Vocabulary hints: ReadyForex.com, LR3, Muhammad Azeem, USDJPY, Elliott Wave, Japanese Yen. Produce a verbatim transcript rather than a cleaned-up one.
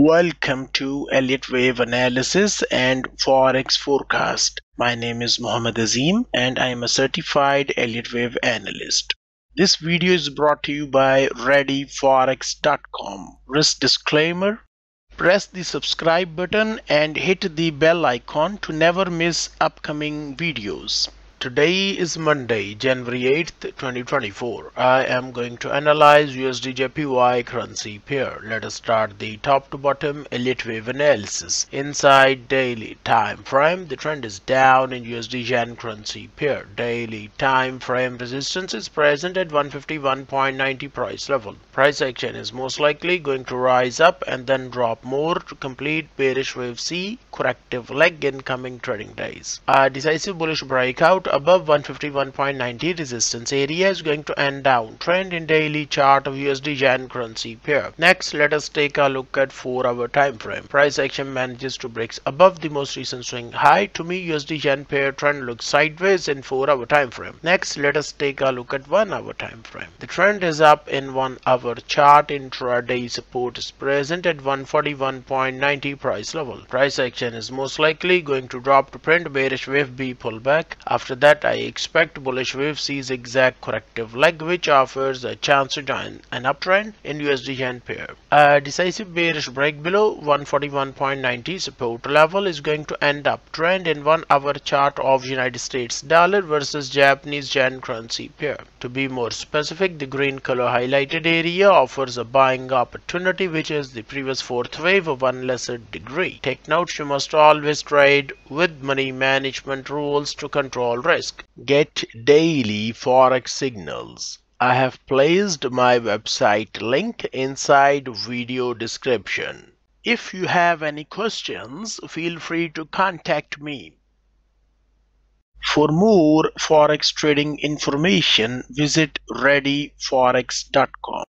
Welcome to Elliott Wave Analysis and Forex Forecast. My name is Muhammad Azeem and I am a certified Elliott Wave analyst. This video is brought to you by Ready Forex dot com. Risk disclaimer. Press the subscribe button and hit the bell icon to never miss upcoming videos. Today is Monday, January eighth twenty twenty-four. I am going to analyze U S D J P Y currency pair. Let us start the top to bottom Elliott Wave analysis. Inside daily time frame, the trend is down in U S D Yen currency pair. Daily time frame resistance is present at one fifty-one ninety price level. Price action is most likely going to rise up and then drop more to complete bearish wave C corrective leg in coming trading days. A decisive bullish breakout above one fifty-one ninety resistance area is going to end downtrend in daily chart of U S D Yen currency pair. Next, let us take a look at four hour time frame. Price action manages to break above the most recent swing high. To me, U S D Yen pair trend looks sideways in four hour time frame. Next, let us take a look at one hour time frame. The trend is up in one hour chart. Intraday support is present at one forty-one ninety price level. Price action is most likely going to drop to print bearish wave B pullback. After that, I expect bullish wave C's exact corrective leg, which offers a chance to join an uptrend in U S D Yen pair. A decisive bearish break below one forty-one ninety support level is going to end uptrend in one hour chart of United States dollar versus Japanese yen currency pair. To be more specific, the green color highlighted area offers a buying opportunity, which is the previous fourth wave of one lesser degree. Take note, you must always trade with money management rules to control risk. Get daily forex signals. I have placed my website link inside video description. If you have any questions, feel free to contact me. For more forex trading information, visit Ready Forex dot com.